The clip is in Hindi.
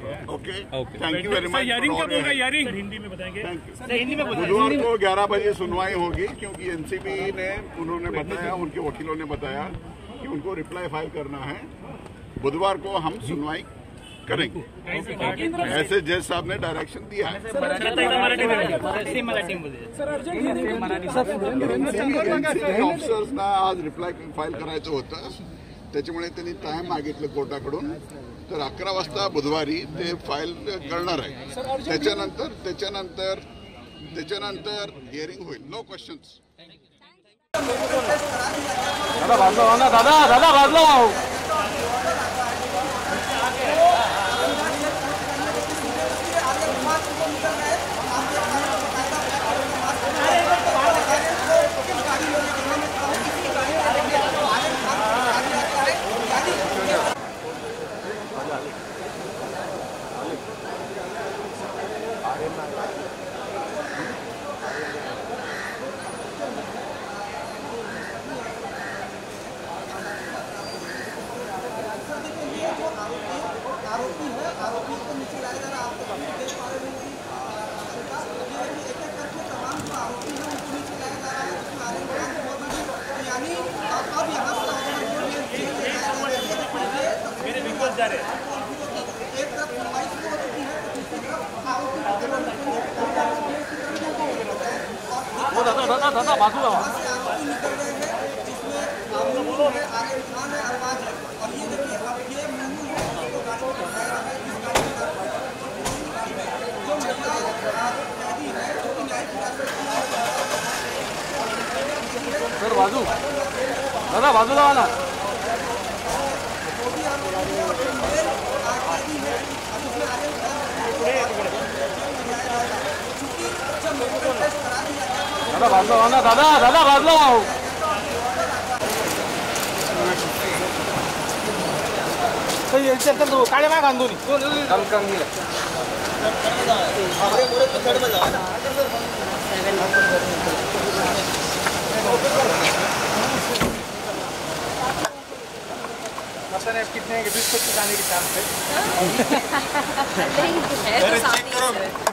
Okay, thank you very much. Hearing कब होगा? हियरिंग हिंदी में बताएंगे, हिंदी में बताएंगे। गुरुवार को 11 बजे सुनवाई होगी, क्योंकि एनसीबी ने उन्होंने बताया, उनके वकीलों ने बताया कि उनको रिप्लाई फाइल करना है। बुधवार को हम सुनवाई करेंगे, ऐसे जज साहब ने डायरेक्शन दिया है। ऑफिसर्सना आज रिप्लाय फाईल करायचं होतं, त्याच्यामुळे त्यांनी टाइम मागितलं कोर्टाकडून, तर 11 वाजता बुधवारी ते फाईल करणार आहे। त्याच्यानंतर हिअरिंग होईल, नो क्वेश्चन्स। दादा बाजलो ना, दादा दादा बाजलो। दादा बाजू आओ। सर बाजू, दादा बाजू लावा ना। दादा बाजलो ना, दादा दादा बाजलो। काळे माग आंदोनी पता नहीं कितने के 20 को जाने की चांस है।